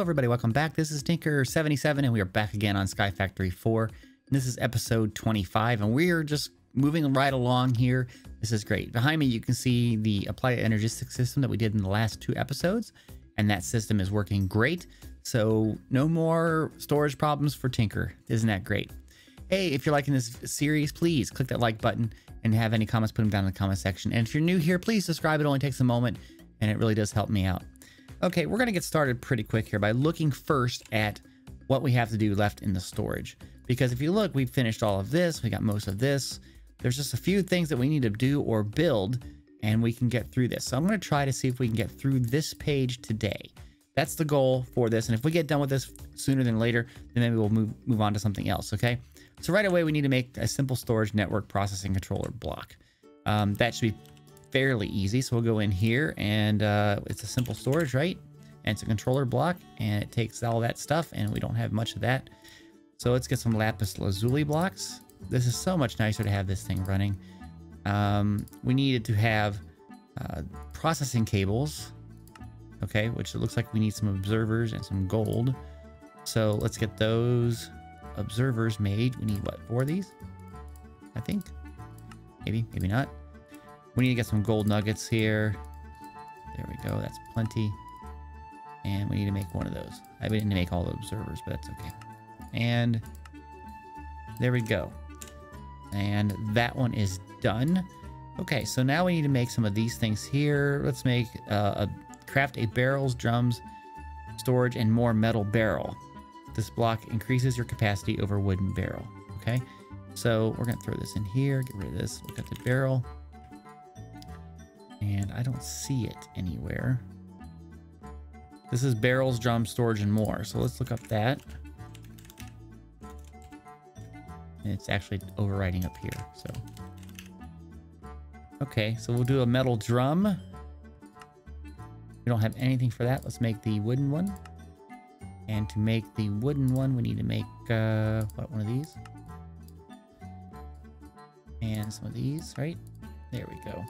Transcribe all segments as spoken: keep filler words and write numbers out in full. Hello everybody, welcome back. This is Tinker seventy-seven and we are back again on Sky Factory four. And this is episode twenty-five and we are just moving right along here. This is great. Behind me you can see the Applied Energistics system that we did in the last two episodes. And that system is working great. So no more storage problems for Tinker. Isn't that great? Hey, if you're liking this series, please click that like button and have any comments, put them down in the comment section. And if you're new here, please subscribe. It only takes a moment and it really does help me out. Okay, we're gonna get started pretty quick here by looking first at what we have to do left in the storage. Because if you look, we've finished all of this, we got most of this. There's just a few things that we need to do or build and we can get through this. So I'm gonna try to see if we can get through this page today. That's the goal for this. And if we get done with this sooner than later, then maybe we'll move, move on to something else, okay? So right away, we need to make a simple storage network processing controller block. Um, that should be fairly easy. So we'll go in here and uh, it's a simple storage, right? And it's a controller block and it takes all that stuff and we don't have much of that. So let's get some lapis lazuli blocks. This is so much nicer to have this thing running. Um, we needed to have uh, processing cables, okay? Which it looks like we need some observers and some gold. So let's get those observers made. We need what, four of these? I think, maybe, maybe not. We need to get some gold nuggets here. There we go. That's plenty. And we need to make one of those. I didn't make all the observers, but that's okay. And there we go. And that one is done. Okay, so now we need to make some of these things here. Let's make uh, a craft a barrels, drums, storage, and more metal barrel. This block increases your capacity over wooden barrel. Okay, so we're gonna throw this in here. Get rid of this. Look at the barrel. And I don't see it anywhere. This is barrels, drum, storage, and more. So let's look up that. And it's actually overriding up here, so. Okay, so we'll do a metal drum. We don't have anything for that. Let's make the wooden one. And to make the wooden one, we need to make, uh, what, one of these? And some of these, right? There we go.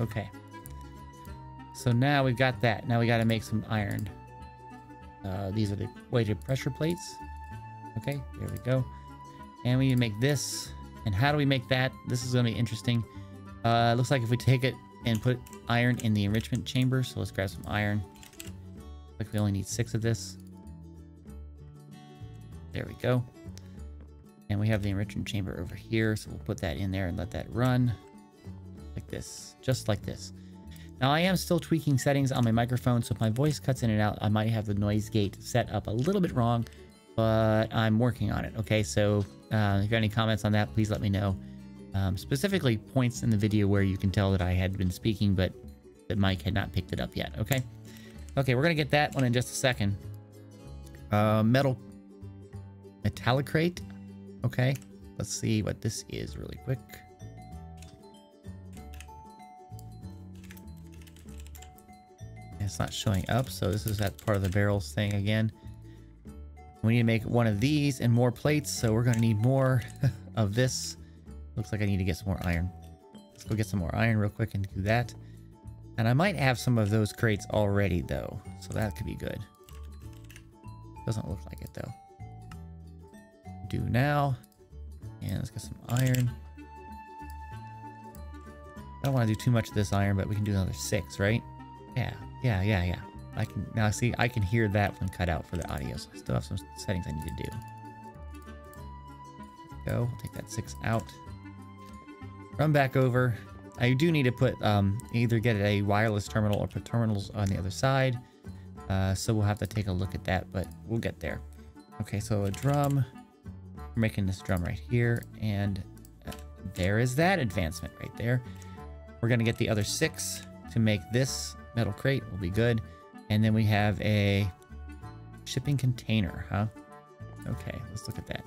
Okay, so now we've got that. Now we got to make some iron. Uh, these are the weighted pressure plates. Okay, there we go. And we need to make this. And how do we make that? This is going to be interesting. Uh, looks like if we take it and put iron in the enrichment chamber. So let's grab some iron. Like we only need six of this. There we go. And we have the enrichment chamber over here. So we'll put that in there and let that run. Like this, just like this. Now I am still tweaking settings on my microphone, so if my voice cuts in and out, I might have the noise gate set up a little bit wrong, but I'm working on it. Okay, so uh, if you have any comments on that, please let me know. Um, specifically points in the video where you can tell that I had been speaking, but the mic had not picked it up yet, okay? Okay, we're gonna get that one in just a second. Uh, metal, metallic crate. Okay, let's see what this is really quick. It's not showing up, so this is that part of the barrels thing again. We need to make one of these and more plates, so we're gonna need more of this. Looks like I need to get some more iron. Let's go get some more iron real quick and do that. And I might have some of those crates already though, so that could be good. Doesn't look like it though. Do now. And let's get some iron. I don't want to do too much of this iron, but we can do another six, right? Yeah. Yeah, yeah, yeah. I can now see I can hear that one cut out for the audio, so I still have some settings I need to do. Go, I'll take that six out. Run back over. I do need to put um either get a wireless terminal or put terminals on the other side. Uh so we'll have to take a look at that, but we'll get there. Okay, so a drum. We're making this drum right here, and uh, there is that advancement right there. We're gonna get the other six to make this. Metal crate will be good. And then we have a shipping container, huh? Okay, let's look at that.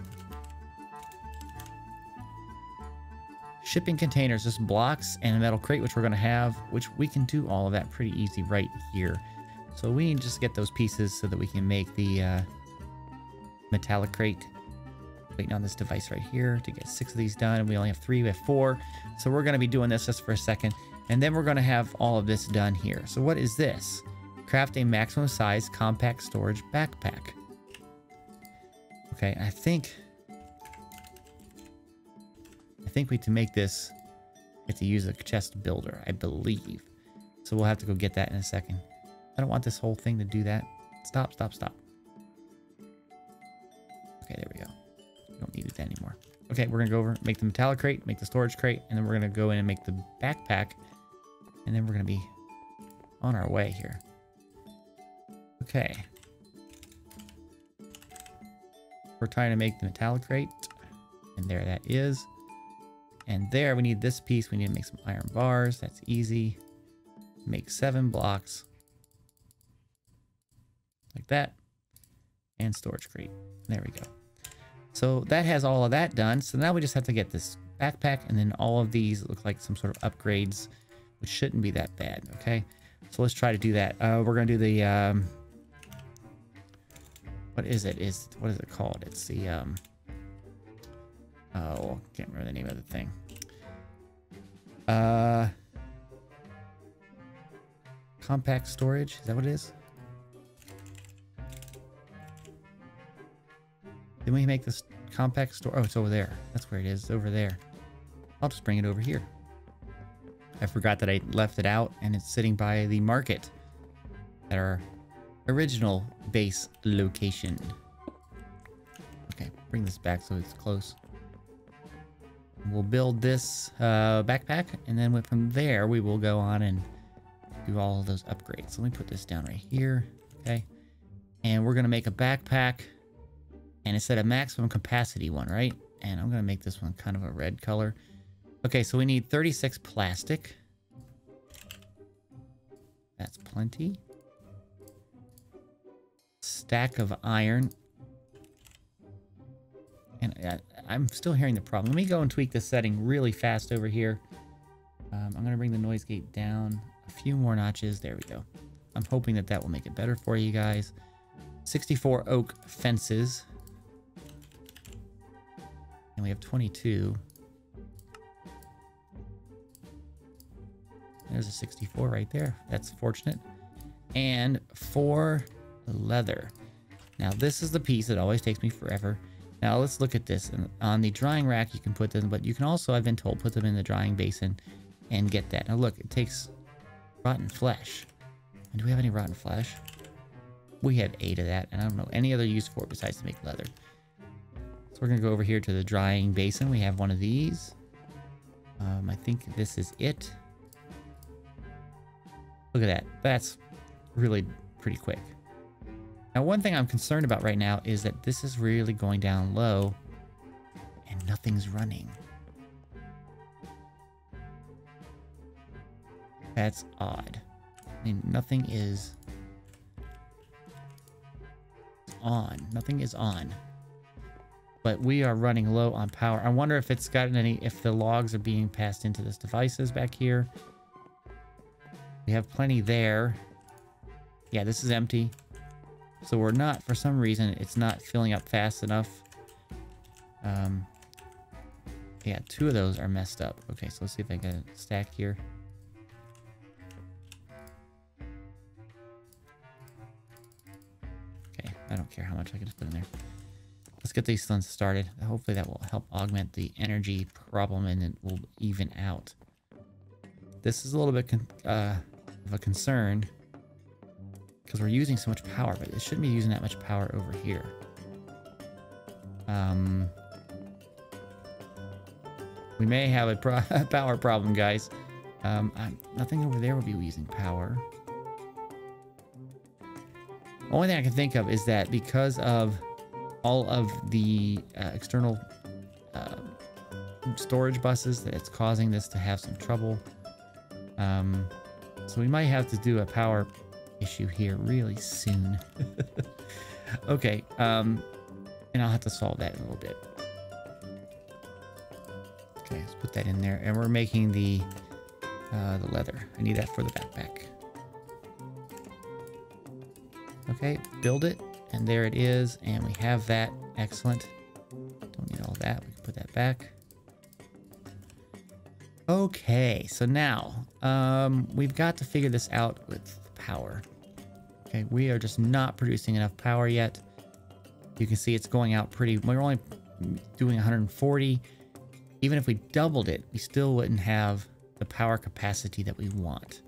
Shipping containers, just blocks and a metal crate, which we're gonna have, which we can do all of that pretty easy right here. So we need to just get those pieces so that we can make the uh, metallic crate. Waiting on this device right here to get six of these done. We only have three, we have four. So we're gonna be doing this just for a second. And then we're gonna have all of this done here. So what is this? Craft a maximum size compact storage backpack. Okay, I think... I think we to make this... We have to use a chest builder, I believe. So we'll have to go get that in a second. I don't want this whole thing to do that. Stop, stop, stop. Okay, there we go. We don't need it anymore. Okay, we're gonna go over, make the metallic crate, make the storage crate, and then we're gonna go in and make the backpack, and then we're gonna be on our way here. Okay. We're trying to make the metallic crate, and there that is. And there, we need this piece. We need to make some iron bars. That's easy. Make seven blocks. Like that. And storage crate. There we go. So that has all of that done. So now we just have to get this backpack, and then all of these look like some sort of upgrades, which shouldn't be that bad, okay? So let's try to do that. Uh, we're gonna do the, um, what is it? Is what is it called? It's the, um, oh, I can't remember the name of the thing. Uh, compact storage, is that what it is? Didn't we make this compact store? Oh, it's over there. That's where it is, it's over there. I'll just bring it over here. I forgot that I left it out, and it's sitting by the market at our original base location. Okay, bring this back so it's close. We'll build this uh, backpack, and then from there we will go on and do all of those upgrades. Let me put this down right here, okay? And we're gonna make a backpack, and it's at a maximum capacity one, right? And I'm gonna make this one kind of a red color. Okay, so we need thirty-six plastic. That's plenty. Stack of iron. And I, I'm still hearing the problem. Let me go and tweak this setting really fast over here. Um, I'm gonna bring the noise gate down a few more notches. There we go. I'm hoping that that will make it better for you guys. sixty-four oak fences. And we have twenty-two. There's a sixty-four right there. That's fortunate. And four leather. Now this is the piece that always takes me forever. Now let's look at this. And on the drying rack, you can put them, but you can also, I've been told, put them in the drying basin and get that. Now look, it takes rotten flesh. And do we have any rotten flesh? We had eight of that, and I don't know any other use for it besides to make leather. So we're gonna go over here to the drying basin. We have one of these. Um, I think this is it. Look at that. That's really pretty quick. Now, one thing I'm concerned about right now is that this is really going down low and nothing's running. That's odd. I mean, nothing is on. Nothing is on. But we are running low on power. I wonder if it's gotten any, if the logs are being passed into this devices back here. We have plenty there. Yeah, this is empty. So we're not, for some reason, it's not filling up fast enough. Um, yeah, two of those are messed up. Okay, so let's see if I can stack here. Okay, I don't care how much I can just put in there. Let's get these ones started. Hopefully that will help augment the energy problem and it will even out. This is a little bit con uh, of a concern because we're using so much power, but it shouldn't be using that much power over here. Um, we may have a pro power problem, guys. Um, I, nothing over there would be using power. Only thing I can think of is that because of all of the uh, external uh, storage buses, that it's causing this to have some trouble. Um, so we might have to do a power issue here really soon. Okay, um, and I'll have to solve that in a little bit. Okay, let's put that in there, and we're making the, uh, the leather. I need that for the backpack. Okay, build it, and there it is, and we have that. Excellent. Don't need all that, we can put that back. Okay, so now um, we've got to figure this out with power. Okay, we are just not producing enough power yet. You can see it's going out pretty... We're only doing one hundred forty. Even if we doubled it, we still wouldn't have the power capacity that we want.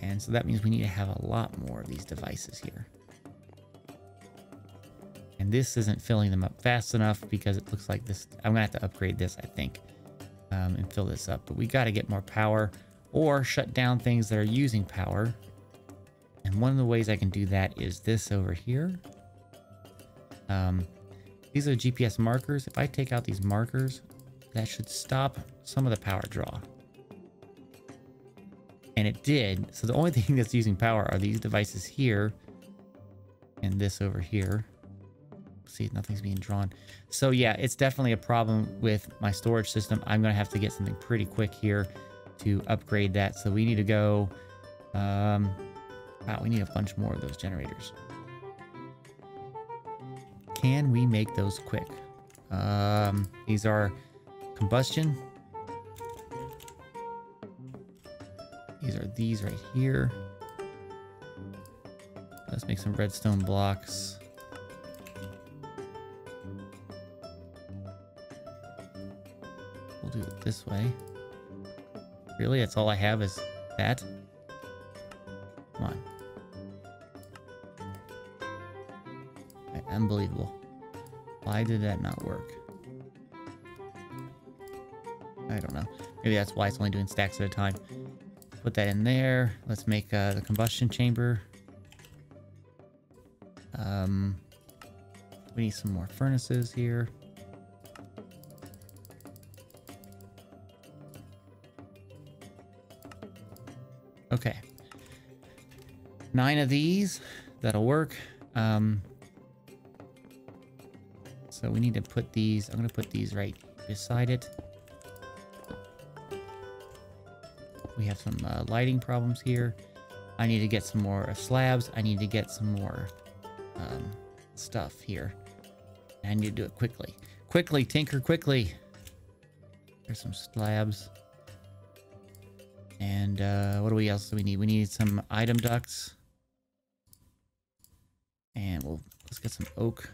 And so that means we need to have a lot more of these devices here. And this isn't filling them up fast enough because it looks like this... I'm going to have to upgrade this, I think, um, and fill this up. But we got to get more power or shut down things that are using power. And one of the ways I can do that is this over here. Um, these are G P S markers. If I take out these markers, that should stop some of the power draw. And it did. So the only thing that's using power are these devices here and this over here. See, nothing's being drawn. So yeah, it's definitely a problem with my storage system. I'm going to have to get something pretty quick here to upgrade that. So we need to go... Um, wow, we need a bunch more of those generators. Can we make those quick? Um, these are combustion. These are these right here. Let's make some redstone blocks. We'll do it this way. Really? That's all I have is that? Come on. Unbelievable. Why did that not work? I don't know. Maybe that's why it's only doing stacks at a time. Put that in there. Let's make uh, the combustion chamber. Um, we need some more furnaces here. Okay. Nine of these. That'll work. Um... So we need to put these, I'm going to put these right beside it. We have some uh, lighting problems here. I need to get some more slabs. I need to get some more um, stuff here. I need to do it quickly. Quickly, Tinker, quickly. There's some slabs. And uh, what do we else do we need? We need some item ducts. And we'll, let's get some oak.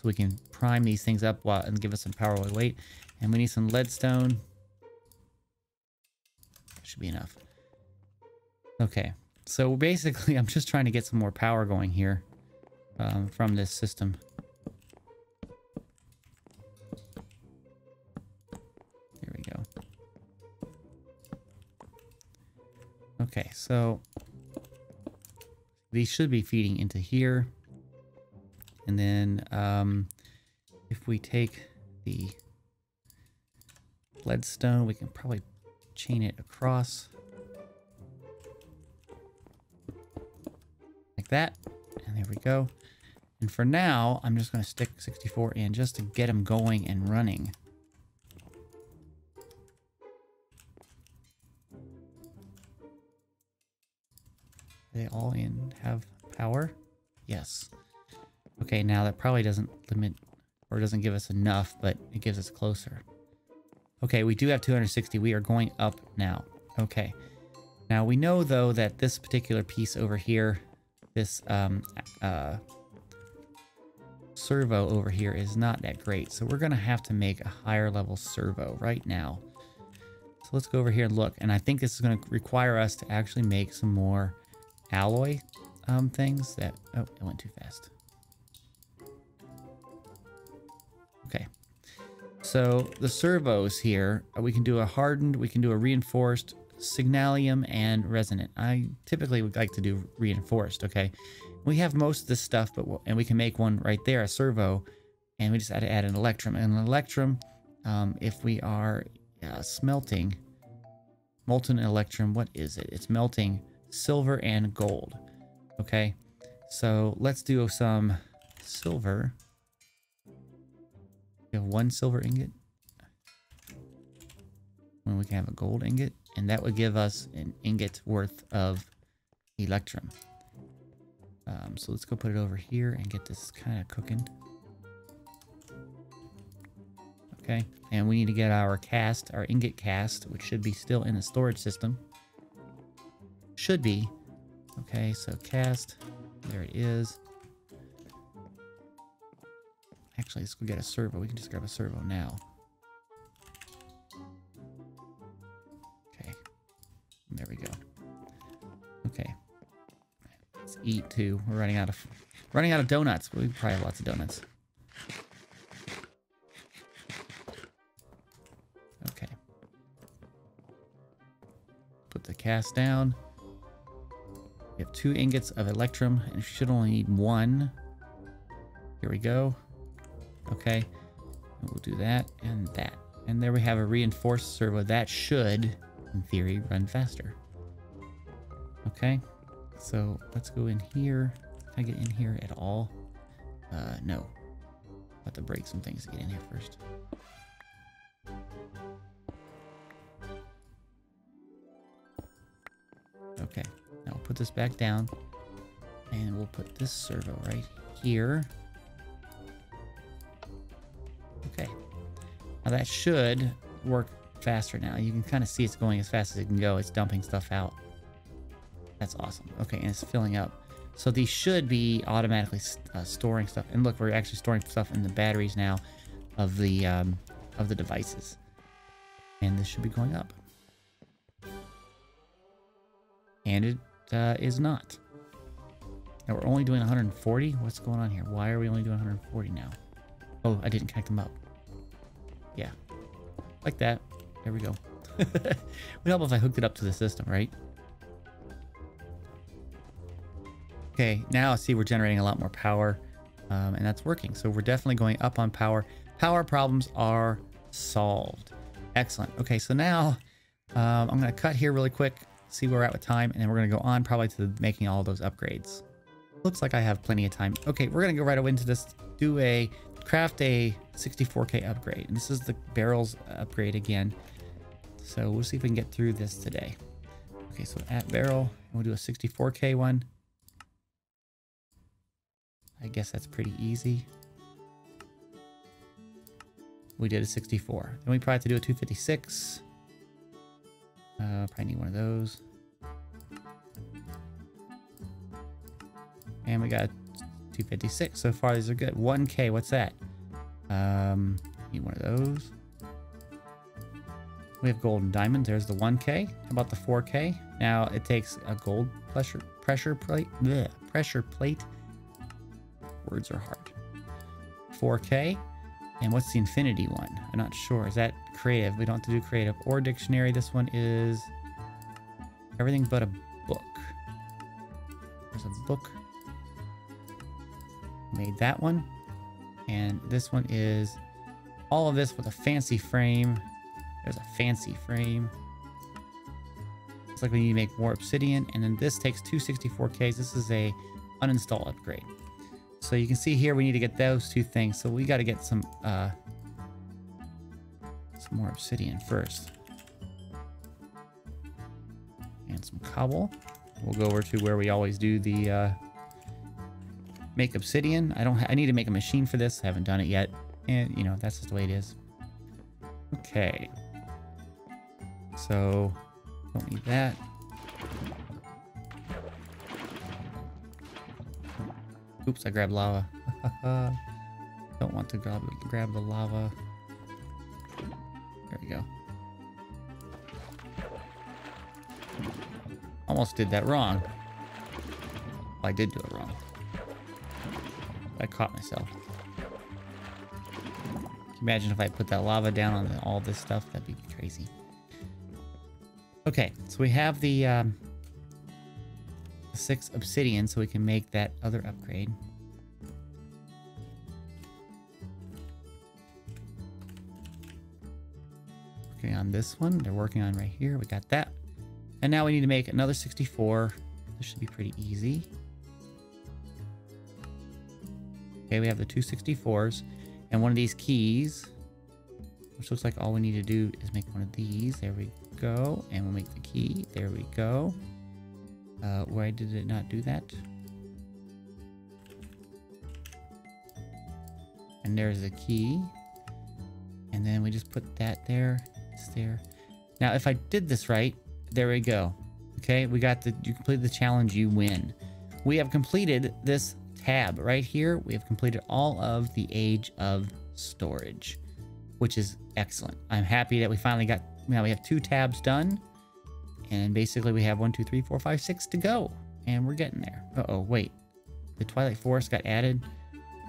So we can prime these things up while, and give us some power while we wait. And we need some leadstone. That should be enough. Okay. So basically, I'm just trying to get some more power going here um, from this system. There we go. Okay, so these should be feeding into here. And then um, if we take the leadstone, we can probably chain it across like that. And there we go. And for now, I'm just going to stick sixty-four in just to get them going and running. Are they all in have power? Yes. Okay, now that probably doesn't limit or doesn't give us enough, but it gives us closer. Okay, we do have two hundred sixty. We are going up now. Okay. Now we know, though, that this particular piece over here, this um, uh, servo over here is not that great. So we're going to have to make a higher level servo right now. So let's go over here and look. And I think this is going to require us to actually make some more alloy um, things that... Oh, it went too fast. Okay, so the servos here, we can do a hardened, we can do a reinforced, signalium, and resonant. I typically would like to do reinforced, okay? We have most of this stuff, but we'll, and we can make one right there, a servo, and we just had to add an electrum. And an electrum, um, if we are uh, smelting, molten electrum, what is it? It's melting silver and gold, okay? So let's do some silver. We have one silver ingot. When we can have a gold ingot, and that would give us an ingot worth of electrum. Um, so let's go put it over here and get this kind of cooking. Okay, and we need to get our cast, our ingot cast, which should be still in the storage system. should be. Okay, so cast. There it is. Actually, let's go get a servo. We can just grab a servo now. Okay. There we go. Okay. Let's eat too. We're running out of running out of donuts. We probably have lots of donuts. Okay. Put the cast down. We have two ingots of electrum, and we should only need one. Here we go. Okay, and we'll do that and that. And there we have a reinforced servo that should, in theory, run faster. Okay, so let's go in here. Can I get in here at all? Uh, no. I'll have to break some things to get in here first. Okay, now we'll put this back down. And we'll put this servo right here. Now that should work faster now. You can kind of see it's going as fast as it can go. It's dumping stuff out. That's awesome. Okay, and it's filling up. So these should be automatically uh, storing stuff. And look, we're actually storing stuff in the batteries now of the um, of the devices. And this should be going up. And it uh, is not. Now we're only doing one hundred forty. What's going on here? Why are we only doing one hundred forty now? Oh, I didn't connect them up. Yeah, like that. There we go. Would help if I hooked it up to the system, right? Okay, now see we're generating a lot more power, um, and that's working. So we're definitely going up on power. Power problems are solved. Excellent. Okay, so now um, I'm going to cut here really quick, see where we're at with time, and then we're going to go on probably to making all those upgrades. Looks like I have plenty of time. Okay, we're going to go right away into this. Do a craft a sixty-four K upgrade, and this is the barrels upgrade again, so we'll see if we can get through this today. Okay, so at barrel, we'll do a sixty-four K one. I guess that's pretty easy. We did a sixty-four, then we probably have to do a two fifty-six. uh, probably need one of those, and we got two fifty-six. So far these are good. one K, what's that? Um, need one of those. We have gold and diamond. There's the one K. How about the four K? Now it takes a gold pressure pressure plate. Bleh, pressure plate. Words are hard. four K. And what's the infinity one? I'm not sure. Is that creative? We don't have to do creative or dictionary. This one is everything but a book. There's a book. Made that one. And this one is all of this with a fancy frame. There's a fancy frame. It's like we need to make more obsidian. And then this takes two sixty-four Ks. This is a uninstall upgrade. So you can see here we need to get those two things. So we got to get some uh, some more obsidian first. And some cobble. We'll go over to where we always do the uh, make obsidian. I don't. I need to make a machine for this. I haven't done it yet, and you know that's just the way it is. Okay. So don't need that. Oops! I grabbed lava. Don't want to grab grab the lava. There we go. Almost did that wrong. Well, I did do it wrong. I caught myself. Imagine if I put that lava down on the, all this stuff. That'd be crazy. Okay, so we have the um, six obsidian, so we can make that other upgrade. Working on this one. They're working on right here. We got that. And now we need to make another sixty-four. This should be pretty easy. Okay, we have the two sixty-fours and one of these keys, which looks like all we need to do is make one of these. There we go. And we'll make the key. There we go. Uh, why did it not do that? And there's the key. And then we just put that there. It's there. Now, if I did this right, there we go. Okay, we got the, you complete the challenge, you win. We have completed this tab right here. We have completed all of the Age of Storage, which is excellent. I'm happy that we finally got, now we have two tabs done. And basically we have one, two, three, four, five, six to go. And we're getting there. Uh-oh, wait. The Twilight Forest got added.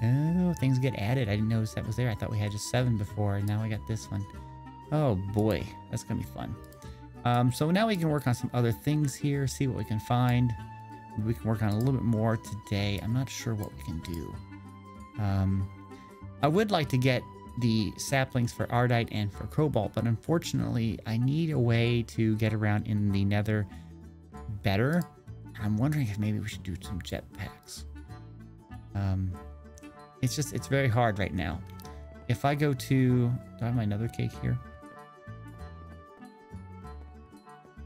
Oh, things get added. I didn't notice that was there. I thought we had just seven before, and now we got this one. Oh boy, that's gonna be fun. Um, so now we can work on some other things here, see what we can find. We can work on a little bit more today. I'm not sure what we can do. Um, I would like to get the saplings for Ardite and for Cobalt, but unfortunately, I need a way to get around in the Nether better. I'm wondering if maybe we should do some jetpacks. Um, it's just, it's very hard right now. If I go to, do I have my Nether cake here?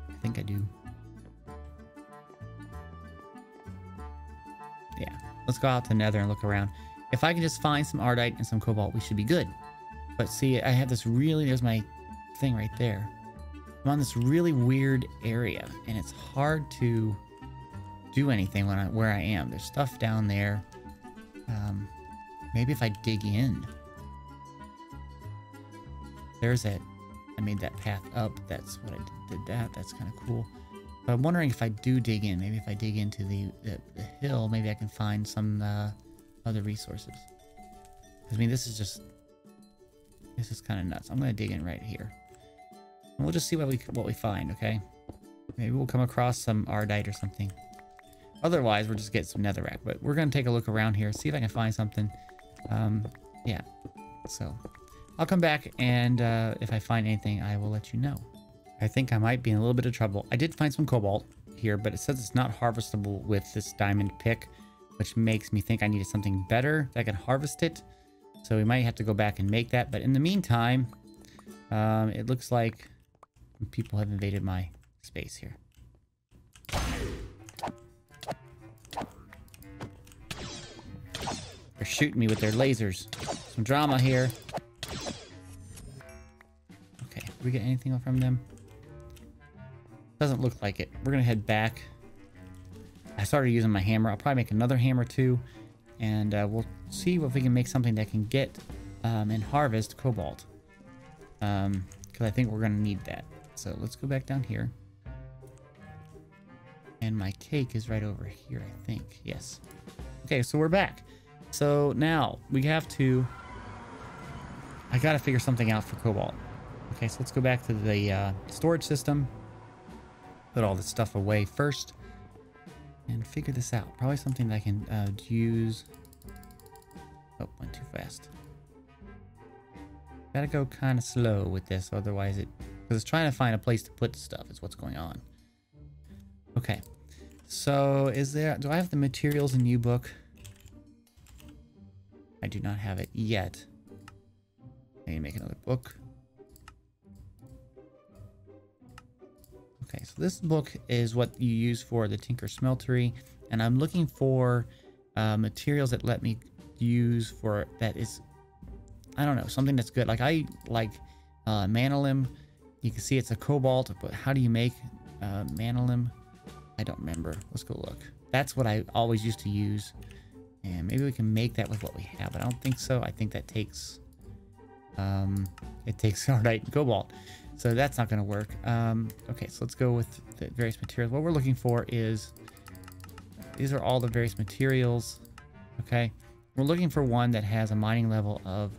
I think I do. Yeah, let's go out to Nether and look around. If I can just find some Ardite and some Cobalt, we should be good. But see, I have this really, there's my thing right there. I'm on this really weird area, and it's hard to do anything when I, where I am. There's stuff down there. Um, maybe if I dig in. There's that. I made that path up. That's what I did, did that. That's kind of cool. But I'm wondering if I do dig in. Maybe if I dig into the, the, the hill, maybe I can find some uh, other resources. I mean, this is just... This is kind of nuts. I'm going to dig in right here. And we'll just see what we what we find, okay? Maybe we'll come across some Ardite or something. Otherwise, we'll just get some netherrack. But we're going to take a look around here, see if I can find something. Um, yeah. So, I'll come back, and uh, if I find anything, I will let you know. I think I might be in a little bit of trouble. I did find some cobalt here, but it says it's not harvestable with this diamond pick, which makes me think I needed something better that can harvest it. So we might have to go back and make that. But in the meantime, um, it looks like people have invaded my space here. They're shooting me with their lasers. Some drama here. Okay, did we get anything from them? Doesn't look like it. We're gonna head back. I started using my hammer. I'll probably make another hammer too, and uh, we'll see if we can make something that can get um, and harvest cobalt, because um, I think we're gonna need that. So let's go back down here, and my cake is right over here, I think. Yes. Okay, so we're back. So now we have to, I gotta figure something out for cobalt. Okay, so let's go back to the uh, storage system. Put all this stuff away first and figure this out. Probably something that I can uh, use. Oh, went too fast. Gotta go kind of slow with this, otherwise it... Because it's trying to find a place to put stuff is what's going on. Okay. So, is there... Do I have the materials in U-Book? I do not have it yet. I need to make another book. Okay, so this book is what you use for the Tinker Smeltery, and I'm looking for uh, materials that let me use for that is, I don't know, something that's good. Like I like uh, manalim. You can see it's a cobalt, but how do you make uh, manalim? I don't remember. Let's go look. That's what I always used to use, and maybe we can make that with what we have. But I don't think so. I think that takes um, it takes Ardite and cobalt. So that's not going to work. Um, okay, so let's go with the various materials. What we're looking for is, these are all the various materials. Okay, we're looking for one that has a mining level of,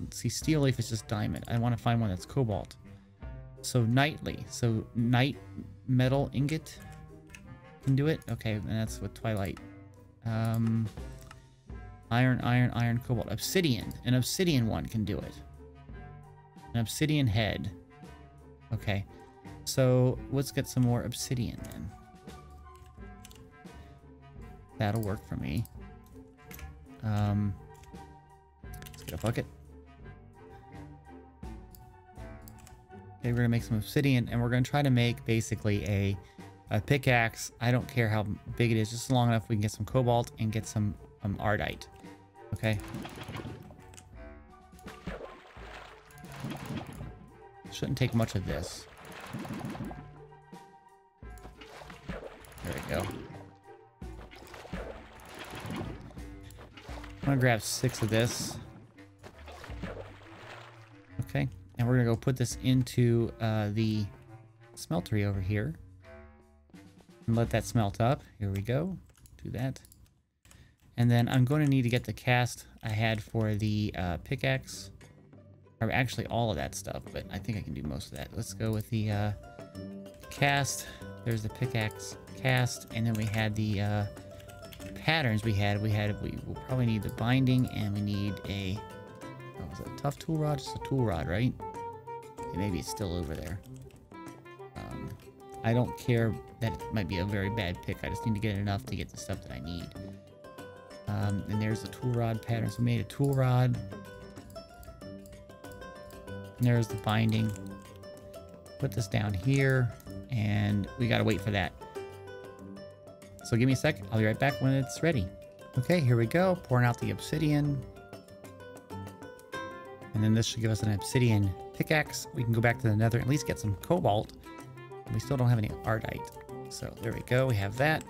let's see, steel leaf is just diamond. I want to find one that's cobalt. So nightly, so night metal ingot can do it. Okay, and that's with Twilight. Um, iron, iron, iron, cobalt. Obsidian, an obsidian one can do it. An obsidian head. Okay, so let's get some more obsidian then. That'll work for me. Um, let's get a bucket. Okay, we're gonna make some obsidian, and we're gonna try to make basically a, a pickaxe. I don't care how big it is, just long enough we can get some cobalt and get some um, Ardite. Okay. Shouldn't take much of this. There we go. I'm gonna grab six of this. Okay, and we're gonna go put this into uh, the smeltery over here. And let that smelt up. Here we go. Do that. And then I'm going to need to get the cast I had for the uh, pickaxe. Or actually all of that stuff, but I think I can do most of that. Let's go with the uh, cast. There's the pickaxe cast. And then we had the uh, patterns we had. We had, we will probably need the binding, and we need a, what was that, tough tool rod? It's a tool rod, right? Okay, maybe it's still over there. Um, I don't care that it might be a very bad pick. I just need to get enough to get the stuff that I need. Um, and there's the tool rod pattern. So we made a tool rod. And there's the binding. Put this down here, and we gotta wait for that. So give me a sec. I'll be right back when it's ready. Okay, here we go. Pouring out the obsidian. And then this should give us an obsidian pickaxe. We can go back to the Nether and at least get some cobalt. We still don't have any Ardite. So there we go. We have that.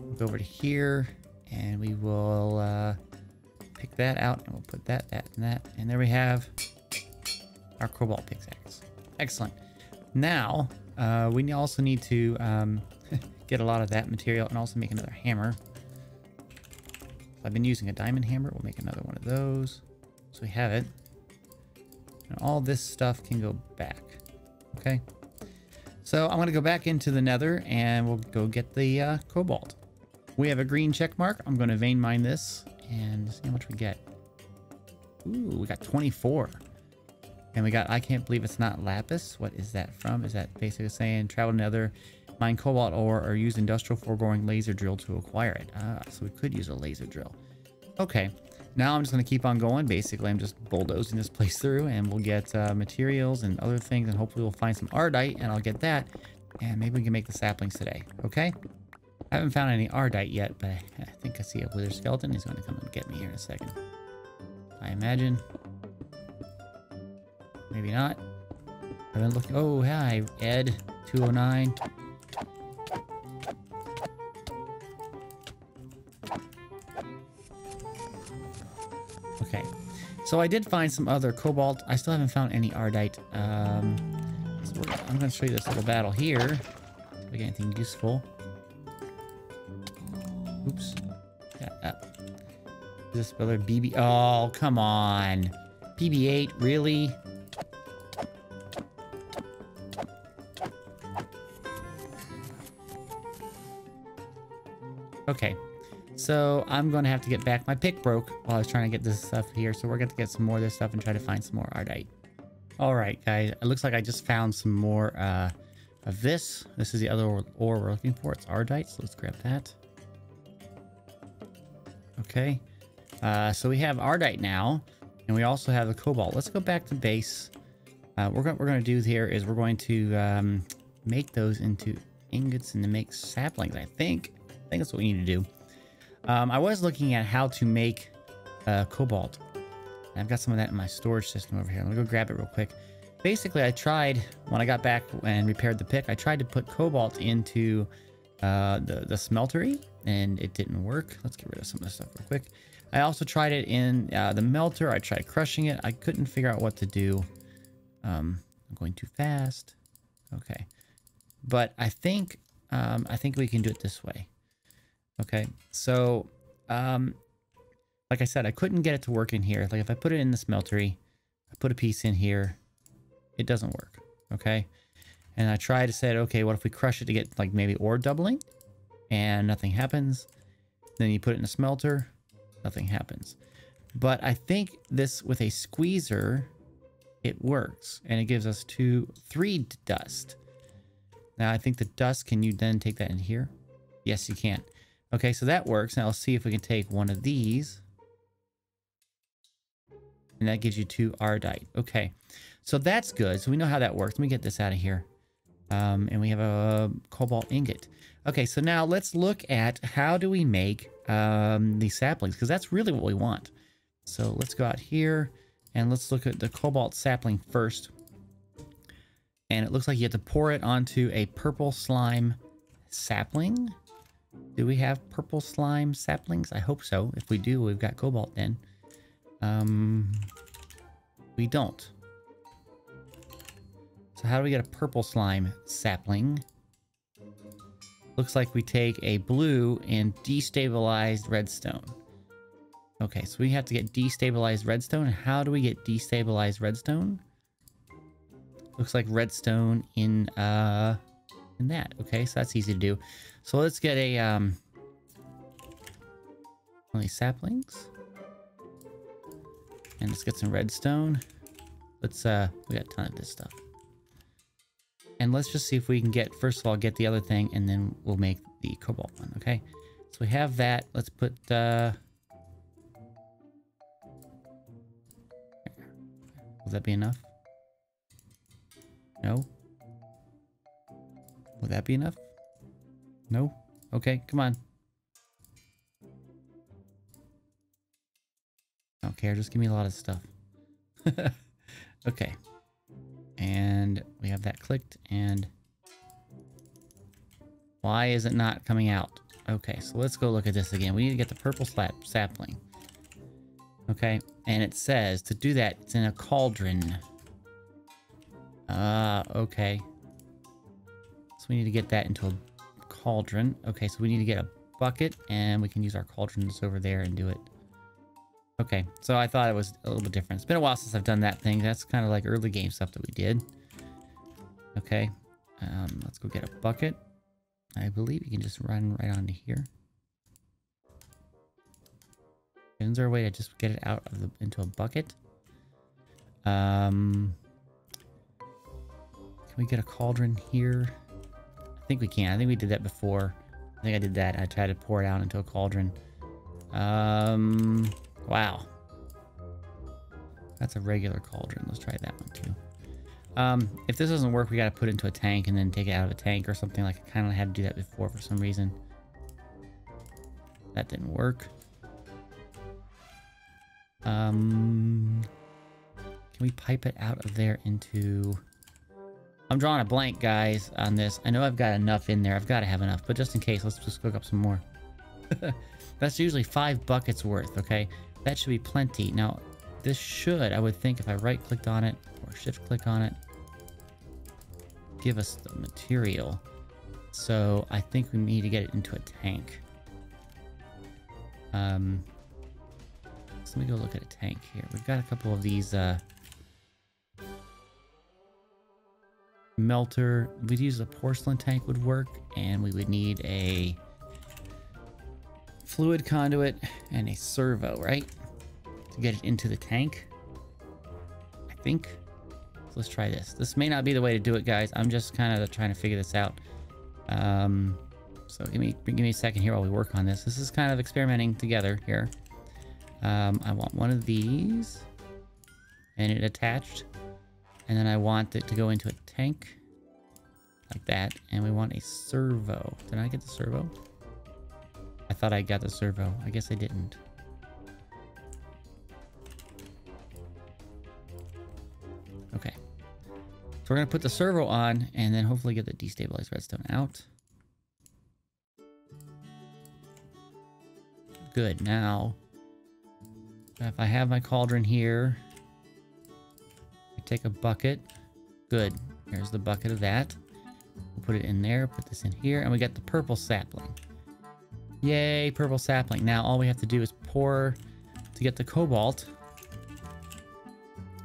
We'll go over to here. And we will uh, pick that out, and we'll put that, that, and that. And there we have our cobalt pickaxe. Excellent. Now, uh, we also need to um, get a lot of that material and also make another hammer. So I've been using a diamond hammer. We'll make another one of those. So we have it. And all this stuff can go back. Okay. So I'm going to go back into the Nether, and we'll go get the uh, cobalt. We have a green check mark. I'm going to vein mine this and see how much we get. Ooh, we got twenty-four. And we got, I can't believe it's not lapis. What is that from? Is that basically saying travel Nether, mine cobalt ore, or use industrial foregoing laser drill to acquire it? Ah, so we could use a laser drill. Okay. Now I'm just going to keep on going. Basically, I'm just bulldozing this place through, and we'll get uh, materials and other things, and hopefully we'll find some Ardite, and I'll get that. And maybe we can make the saplings today. Okay? I haven't found any Ardite yet, but I think I see a wither skeleton. He's going to come and get me here in a second, I imagine. Maybe not. I've been looking. Oh, hi, Ed two oh nine. Okay. So I did find some other cobalt. I still haven't found any Ardite. Um, so I'm going to show you this little battle here. If we get anything useful. Oops. Got up. This other B B... Oh, come on. B B eight, really? Okay. So, I'm going to have to get back. My pick broke while I was trying to get this stuff here. So, we're going to get some more of this stuff and try to find some more Ardite. Alright, guys. It looks like I just found some more uh, of this. This is the other ore we're looking for. It's Ardite. So, let's grab that. Okay, uh, so we have Ardite now, and we also have the cobalt. Let's go back to base. Uh, what we're going to do here is we're going to um, make those into ingots and to make saplings, I think. I think that's what we need to do. Um, I was looking at how to make uh, cobalt. And I've got some of that in my storage system over here. Let me go grab it real quick. Basically, I tried, when I got back and repaired the pick, I tried to put cobalt into uh, the, the smeltery. And it didn't work. Let's get rid of some of this stuff real quick. I also tried it in uh, the melter. I tried crushing it. I couldn't figure out what to do. Um, I'm going too fast. Okay. But I think um, I think we can do it this way. Okay. So, um, like I said, I couldn't get it to work in here. Like if I put it in the smeltery, I put a piece in here, it doesn't work. Okay. And I tried to say, okay, what if we crush it to get like maybe ore doubling? And nothing happens. Then you put it in a smelter, nothing happens. But I think this with a squeezer, it works, and it gives us two, three dust. Now I think the dust, can you then take that in here? Yes, you can. Okay, so that works. Now let's see if we can take one of these, and that gives you two Ardite. Okay, so that's good. So we know how that works. Let me get this out of here. Um, and we have a cobalt ingot. Okay, so now let's look at how do we make um, these saplings, because that's really what we want. So let's go out here and let's look at the cobalt sapling first. And it looks like you have to pour it onto a purple slime sapling. Do we have purple slime saplings? I hope so. If we do, we've got cobalt then. Um, we don't. So how do we get a purple slime sapling? Looks like we take a blue and destabilized redstone. Okay, so we have to get destabilized redstone. How do we get destabilized redstone? Looks like redstone in uh in that. Okay, so that's easy to do. So let's get a um only saplings. And let's get some redstone. Let's uh we got a ton of this stuff. And let's just see if we can get, first of all, get the other thing, and then we'll make the cobalt one, okay? So we have that. Let's put, uh... will that be enough? No? Will that be enough? No? Okay, come on. I don't care, just give me a lot of stuff. Okay. And we have that clicked, and why is it not coming out? Okay, so let's go look at this again. We need to get the purple slap sapling. Okay, and it says to do that, it's in a cauldron. Ah, uh, okay. So we need to get that into a cauldron. Okay, so we need to get a bucket, and we can use our cauldrons over there and do it. Okay, so I thought it was a little bit different. It's been a while since I've done that thing. That's kind of like early game stuff that we did. Okay, um, let's go get a bucket. I believe you can just run right onto here. Is there a way to just get it out of the, into a bucket? Um, can we get a cauldron here? I think we can. I think we did that before. I think I did that. I tried to pour it out into a cauldron. Um... Wow. That's a regular cauldron. Let's try that one too. Um, if this doesn't work, we gotta put it into a tank and then take it out of a tank or something. Like, I kind of had to do that before for some reason. That didn't work. Um, can we pipe it out of there into... I'm drawing a blank, guys, on this. I know I've got enough in there. I've got to have enough, but just in case, let's just cook up some more. That's usually five buckets worth, okay? That should be plenty. Now, this should, I would think, if I right-clicked on it or shift-click on it, give us the material. So I think we need to get it into a tank. Um, so let me go look at a tank here. We've got a couple of these, uh... melter. We'd use a porcelain tank would work, and we would need a... fluid conduit and a servo, right? To get it into the tank, I think. So let's try this. This may not be the way to do it, guys. I'm just kind of trying to figure this out. Um, so give me give me a second here while we work on this. This is kind of experimenting together here. Um, I want one of these and it attached. And then I want it to go into a tank like that. And we want a servo. Did I get the servo? I thought I got the servo. I guess I didn't. Okay. So we're going to put the servo on and then hopefully get the destabilized redstone out. Good. Now, if I have my cauldron here, I take a bucket. Good. Here's the bucket of that. We'll put it in there, put this in here, and we got the purple sapling. Yay, purple sapling. Now all we have to do is pour to get the cobalt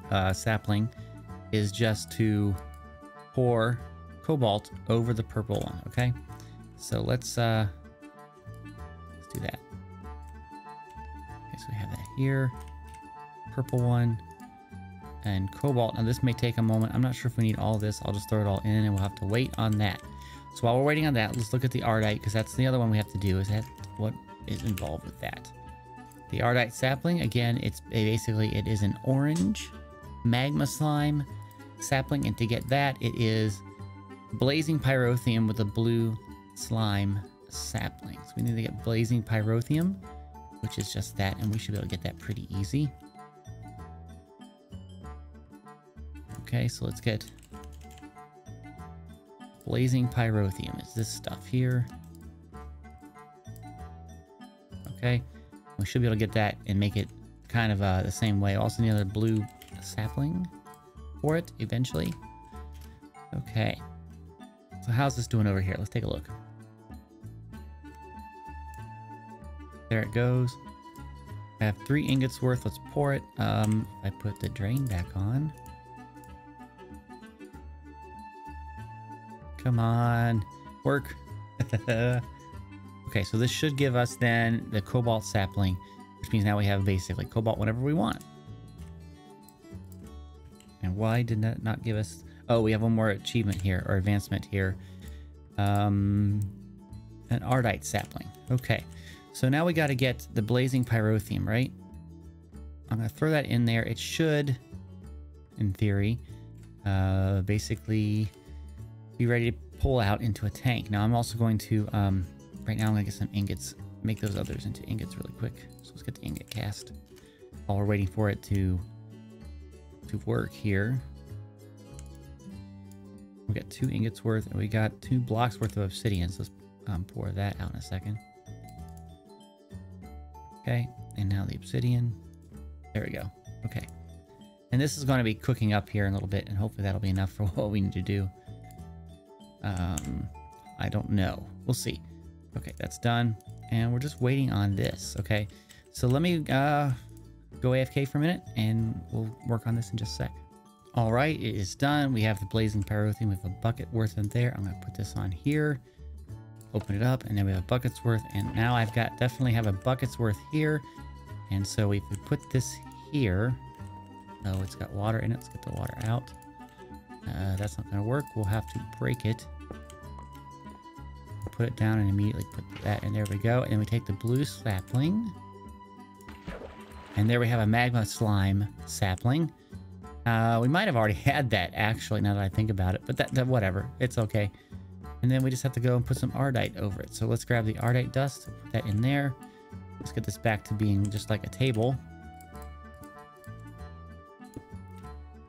uh, sapling is just to pour cobalt over the purple one, okay? So let's, uh, let's do that. Okay, so we have that here, purple one, and cobalt. Now this may take a moment. I'm not sure if we need all this. I'll just throw it all in and we'll have to wait on that. So while we're waiting on that, let's look at the Ardite, because that's the other one we have to do, is that what is involved with that. The Ardite sapling, again, it's basically, it is an orange magma slime sapling, and to get that, it is blazing pyrothium with a blue slime sapling. So we need to get blazing pyrothium, which is just that, and we should be able to get that pretty easy. Okay, so let's get Blazing pyrothium is this stuff here. Okay, we should be able to get that and make it kind of uh, the same way. Also need another blue sapling for it eventually. Okay, so how's this doing over here? Let's take a look. There it goes. I have three ingots worth. Let's pour it. Um, I put the drain back on. Come on, work. Okay, so this should give us then the cobalt sapling, which means now we have basically cobalt whenever we want. And why did that not give us... Oh, we have one more achievement here, or advancement here. Um, an Ardite sapling. Okay, so now we got to get the blazing pyrothium, right? I'm going to throw that in there. It should, in theory, uh, basically... be ready to pull out into a tank. Now I'm also going to, um, right now I'm gonna get some ingots, make those others into ingots really quick. So let's get the ingot cast while we're waiting for it to, to work here. We got two ingots worth and we got two blocks worth of obsidian. So let's um, pour that out in a second. Okay, and now the obsidian. There we go, okay. And this is gonna be cooking up here in a little bit and hopefully that'll be enough for what we need to do. Um, I don't know. We'll see. Okay, that's done. And we're just waiting on this. Okay, so let me uh, go A F K for a minute and we'll work on this in just a sec. All right, it is done. We have the blazing pyrothium. We have a bucket worth in there. I'm going to put this on here, open it up, and then we have a bucket's worth. And now I've got definitely have a bucket's worth here. And so if we put this here, oh, it's got water in it. Let's get the water out. Uh, that's not going to work. We'll have to break it. Put it down and immediately put that in. There we go. And then we take the blue sapling. And there we have a magma slime sapling. Uh, we might have already had that, actually, now that I think about it. But that, that whatever. It's okay. And then we just have to go and put some Ardite over it. So let's grab the Ardite dust. Put that in there. Let's get this back to being just like a table.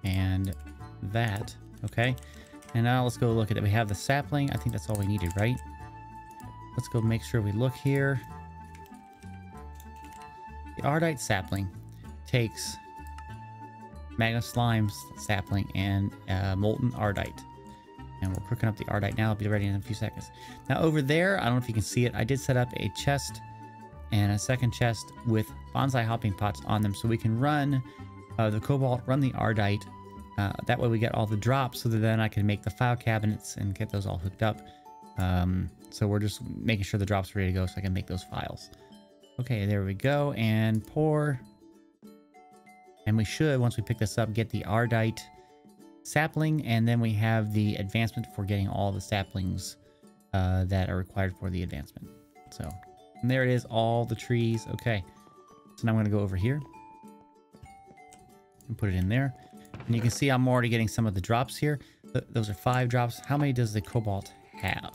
And that... Okay, and now let's go look at it. We have the sapling. I think that's all we needed, right? Let's go make sure we look here. The Ardite sapling takes magma slime's sapling and uh, molten Ardite. And we're cooking up the Ardite now. It'll be ready in a few seconds. Now over there, I don't know if you can see it. I did set up a chest and a second chest with bonsai hopping pots on them so we can run uh, the cobalt, run the Ardite. Uh, that way we get all the drops so that then I can make the file cabinets and get those all hooked up. Um, so we're just making sure the drops are ready to go so I can make those files. Okay, there we go. And pour. And we should, once we pick this up, get the Ardite sapling. And then we have the advancement for getting all the saplings uh, that are required for the advancement. So, and there it is, all the trees. Okay, so now I'm going to go over here and put it in there. And you can see I'm already getting some of the drops here. Th those are five drops. How many does the cobalt have?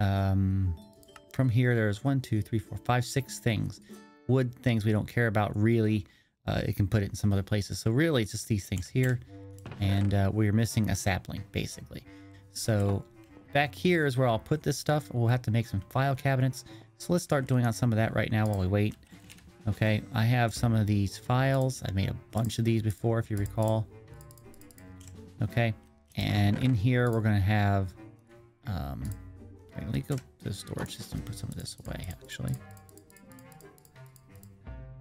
Um, from here, there's one, two, three, four, five, six things. Wood things we don't care about, really. Uh, it can put it in some other places. So really, it's just these things here. And uh, we're missing a sapling, basically. So back here is where I'll put this stuff. We'll have to make some file cabinets. So let's start doing on some of that right now while we wait. Okay, I have some of these files. I've made a bunch of these before, if you recall. Okay, and in here we're going to have... Um, right, let me go to the storage system and put some of this away, actually.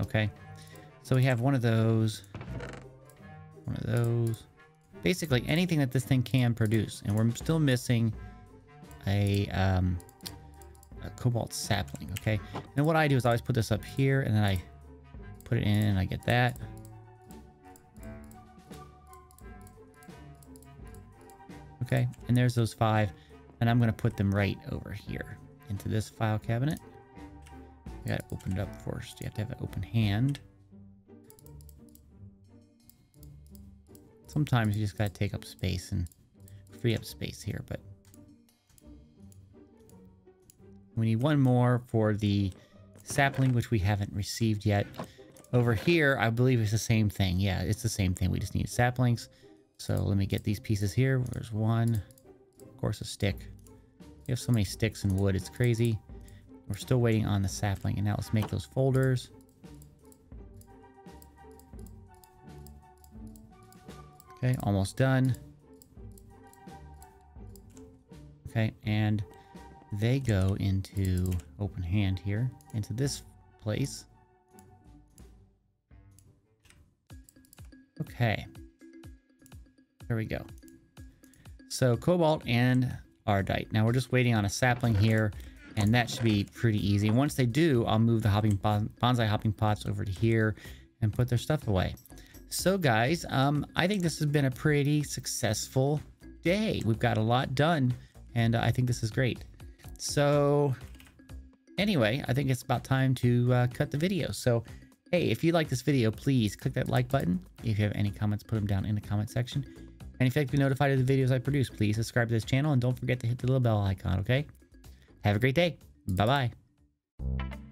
Okay, so we have one of those. One of those. Basically, anything that this thing can produce. And we're still missing a... Um, A cobalt sapling. Okay, and what I do is I always put this up here and then I put it in and I get that. Okay, and there's those five, and I'm gonna put them right over here into this file cabinet. You gotta open it up first. You have to have an open hand. Sometimes you just gotta take up space and free up space here, but we need one more for the sapling, which we haven't received yet. Over here, I believe it's the same thing. Yeah, it's the same thing. We just need saplings. So let me get these pieces here. There's one. Of course, a stick. We have so many sticks and wood. It's crazy. We're still waiting on the sapling. And now let's make those folders. Okay, almost done. Okay, and they go into open hand here, into this place. Okay. There we go. So Cobalt and Ardite. Now we're just waiting on a sapling here, and that should be pretty easy. Once they do, I'll move the hopping bon bonsai hopping pots over to here and put their stuff away. So guys, um, I think this has been a pretty successful day. We've got a lot done, and uh, I think this is great. So anyway, I think it's about time to uh, cut the video. So hey, if you like this video, please click that like button. If you have any comments, put them down in the comment section. And if you'd like to be notified of the videos I produce, please subscribe to this channel, and don't forget to hit the little bell icon, okay? Have a great day. Bye-bye.